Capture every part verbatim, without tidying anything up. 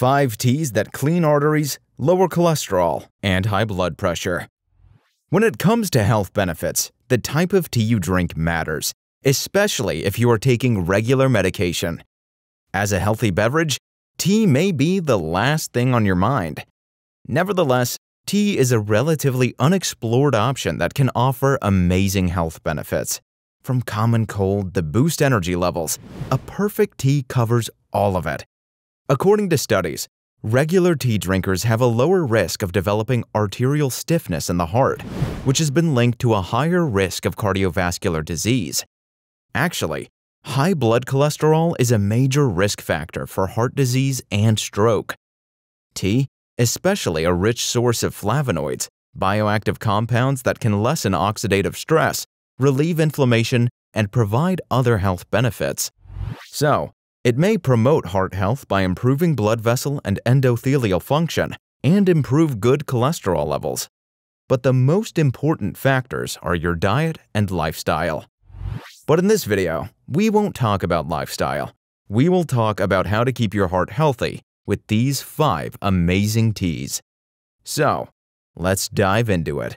Five teas that clean arteries, lower cholesterol, and high blood pressure. When it comes to health benefits, the type of tea you drink matters, especially if you are taking regular medication. As a healthy beverage, tea may be the last thing on your mind. Nevertheless, tea is a relatively unexplored option that can offer amazing health benefits. From common cold to boost energy levels, a perfect tea covers all of it. According to studies, regular tea drinkers have a lower risk of developing arterial stiffness in the heart, which has been linked to a higher risk of cardiovascular disease. Actually, high blood cholesterol is a major risk factor for heart disease and stroke. Tea, especially a rich source of flavonoids, bioactive compounds that can lessen oxidative stress, relieve inflammation, and provide other health benefits. So, it may promote heart health by improving blood vessel and endothelial function and improve good cholesterol levels. But the most important factors are your diet and lifestyle. But in this video, we won't talk about lifestyle. We will talk about how to keep your heart healthy with these five amazing teas. So, let's dive into it.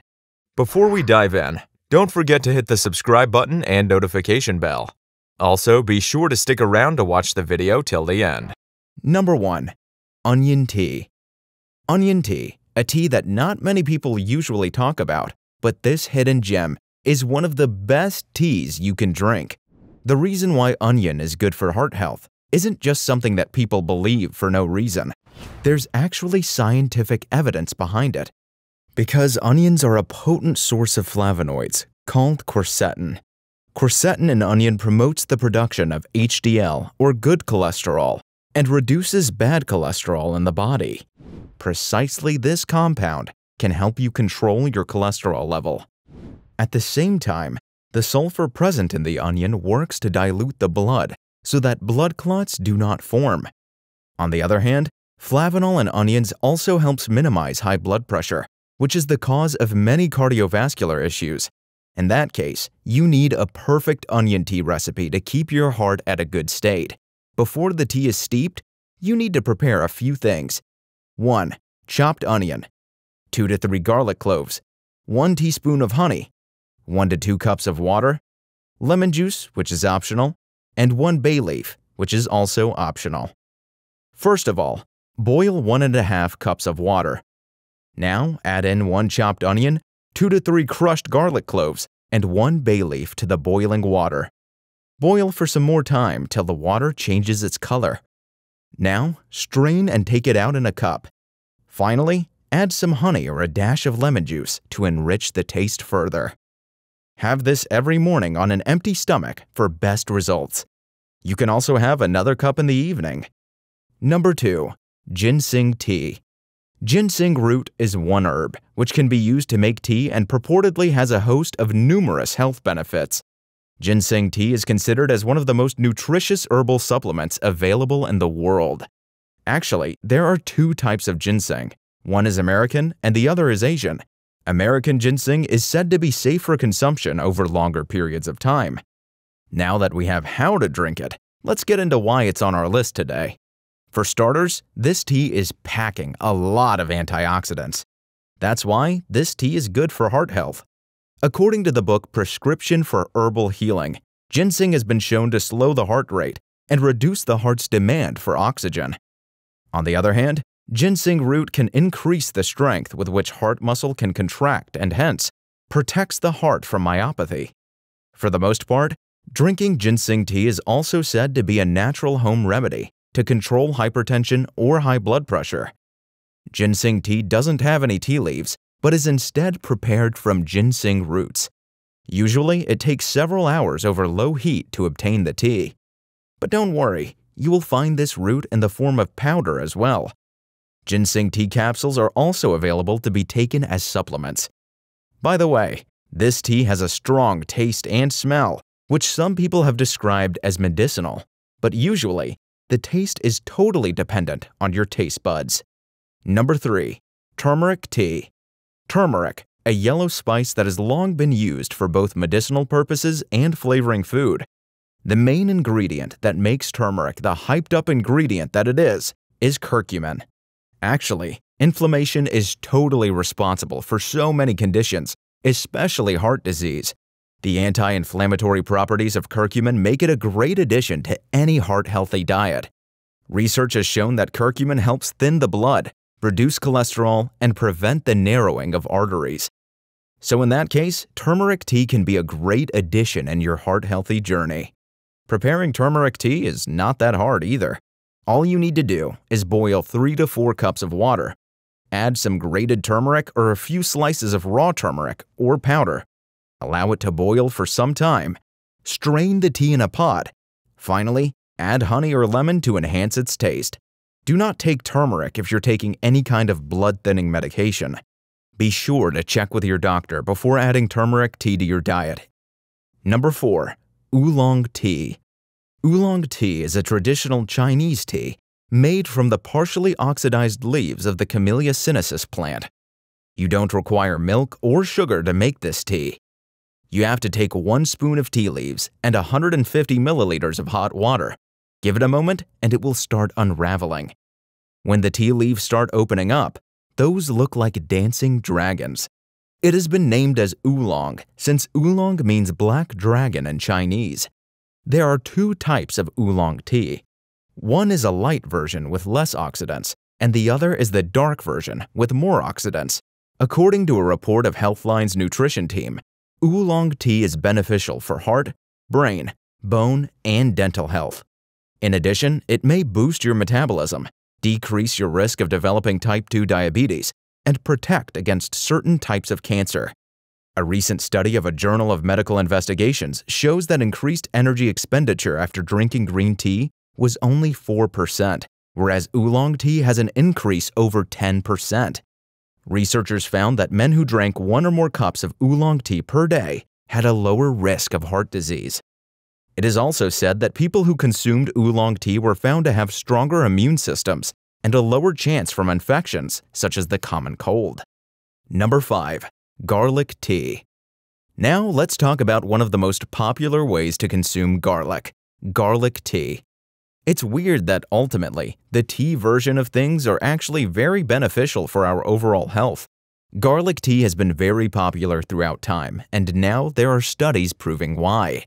Before we dive in, don't forget to hit the subscribe button and notification bell. Also, be sure to stick around to watch the video till the end. Number one. Onion tea. Onion tea, a tea that not many people usually talk about, but this hidden gem is one of the best teas you can drink. The reason why onion is good for heart health isn't just something that people believe for no reason. There's actually scientific evidence behind it. Because onions are a potent source of flavonoids, called quercetin. Quercetin in onion promotes the production of H D L, or good cholesterol, and reduces bad cholesterol in the body. Precisely this compound can help you control your cholesterol level. At the same time, the sulfur present in the onion works to dilute the blood so that blood clots do not form. On the other hand, flavanol in onions also helps minimize high blood pressure, which is the cause of many cardiovascular issues. In that case, you need a perfect onion tea recipe to keep your heart at a good state. Before the tea is steeped, you need to prepare a few things. one. Chopped onion. two to three garlic cloves. one teaspoon of honey. one to two cups of water. Lemon juice, which is optional. And one bay leaf, which is also optional. First of all, boil one and a half cups of water. Now, add in one chopped onion, two to three crushed garlic cloves, and one bay leaf to the boiling water. Boil for some more time till the water changes its color. Now, strain and take it out in a cup. Finally, add some honey or a dash of lemon juice to enrich the taste further. Have this every morning on an empty stomach for best results. You can also have another cup in the evening. Number two. Ginseng tea. Ginseng root is one herb, which can be used to make tea and purportedly has a host of numerous health benefits. Ginseng tea is considered as one of the most nutritious herbal supplements available in the world. Actually, there are two types of ginseng. One is American and the other is Asian. American ginseng is said to be safe for consumption over longer periods of time. Now that we have how to drink it, let's get into why it's on our list today. For starters, this tea is packing a lot of antioxidants. That's why this tea is good for heart health. According to the book Prescription for Herbal Healing, ginseng has been shown to slow the heart rate and reduce the heart's demand for oxygen. On the other hand, ginseng root can increase the strength with which heart muscle can contract and hence protects the heart from myopathy. For the most part, drinking ginseng tea is also said to be a natural home remedy to control hypertension or high blood pressure. Ginseng tea doesn't have any tea leaves, but is instead prepared from ginseng roots. Usually, it takes several hours over low heat to obtain the tea. But don't worry, you will find this root in the form of powder as well. Ginseng tea capsules are also available to be taken as supplements. By the way, this tea has a strong taste and smell, which some people have described as medicinal, but usually, the taste is totally dependent on your taste buds. Number three. Turmeric tea. Turmeric, a yellow spice that has long been used for both medicinal purposes and flavoring food. The main ingredient that makes turmeric the hyped-up ingredient that it is is curcumin. Actually, inflammation is totally responsible for so many conditions, especially heart disease. The anti-inflammatory properties of curcumin make it a great addition to any heart-healthy diet. Research has shown that curcumin helps thin the blood, reduce cholesterol, and prevent the narrowing of arteries. So in that case, turmeric tea can be a great addition in your heart-healthy journey. Preparing turmeric tea is not that hard either. All you need to do is boil three to four cups of water. Add some grated turmeric or a few slices of raw turmeric or powder. Allow it to boil for some time. Strain the tea in a pot. Finally, add honey or lemon to enhance its taste. Do not take turmeric if you're taking any kind of blood-thinning medication. Be sure to check with your doctor before adding turmeric tea to your diet. Number four. Oolong tea. Oolong tea is a traditional Chinese tea made from the partially oxidized leaves of the Camellia sinensis plant. You don't require milk or sugar to make this tea. You have to take one spoon of tea leaves and one hundred fifty milliliters of hot water. Give it a moment and it will start unraveling. When the tea leaves start opening up, those look like dancing dragons. It has been named as oolong since oolong means black dragon in Chinese. There are two types of oolong tea. One is a light version with less oxidants, and the other is the dark version with more oxidants. According to a report of Healthline's nutrition team, oolong tea is beneficial for heart, brain, bone, and dental health. In addition, it may boost your metabolism, decrease your risk of developing type two diabetes, and protect against certain types of cancer. A recent study of a Journal of Medical Investigations shows that increased energy expenditure after drinking green tea was only four percent, whereas oolong tea has an increase over ten percent. Researchers found that men who drank one or more cups of oolong tea per day had a lower risk of heart disease. It is also said that people who consumed oolong tea were found to have stronger immune systems and a lower chance from infections such as the common cold. Number five. Garlic tea. Now let's talk about one of the most popular ways to consume garlic, garlic tea. It's weird that ultimately, the tea version of things are actually very beneficial for our overall health. Garlic tea has been very popular throughout time, and now there are studies proving why.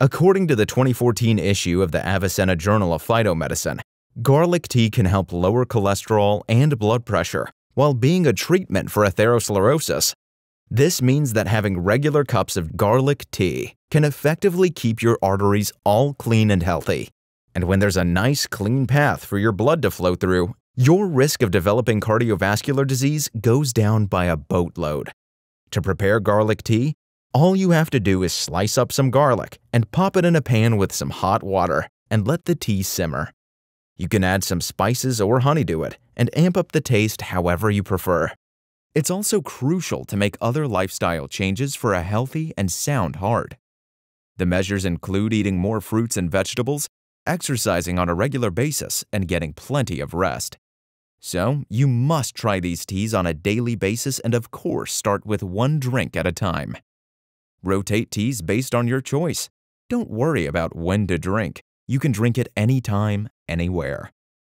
According to the twenty fourteen issue of the Avicenna Journal of Phytomedicine, garlic tea can help lower cholesterol and blood pressure while being a treatment for atherosclerosis. This means that having regular cups of garlic tea can effectively keep your arteries all clean and healthy. And when there's a nice, clean path for your blood to flow through, your risk of developing cardiovascular disease goes down by a boatload. To prepare garlic tea, all you have to do is slice up some garlic and pop it in a pan with some hot water and let the tea simmer. You can add some spices or honey to it and amp up the taste however you prefer. It's also crucial to make other lifestyle changes for a healthy and sound heart. The measures include eating more fruits and vegetables, exercising on a regular basis, and getting plenty of rest. So, you must try these teas on a daily basis and of course start with one drink at a time. Rotate teas based on your choice. Don't worry about when to drink. You can drink at any time, anywhere.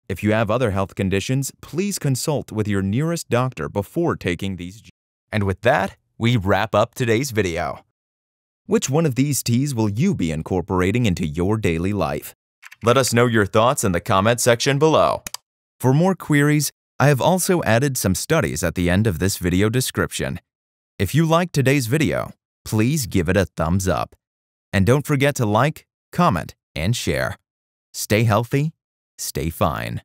If you have other health conditions, please consult with your nearest doctor before taking these. And with that, we wrap up today's video. Which one of these teas will you be incorporating into your daily life? Let us know your thoughts in the comment section below. For more queries, I have also added some studies at the end of this video description. If you liked today's video, please give it a thumbs up. And don't forget to like, comment, and share. Stay healthy, stay fine.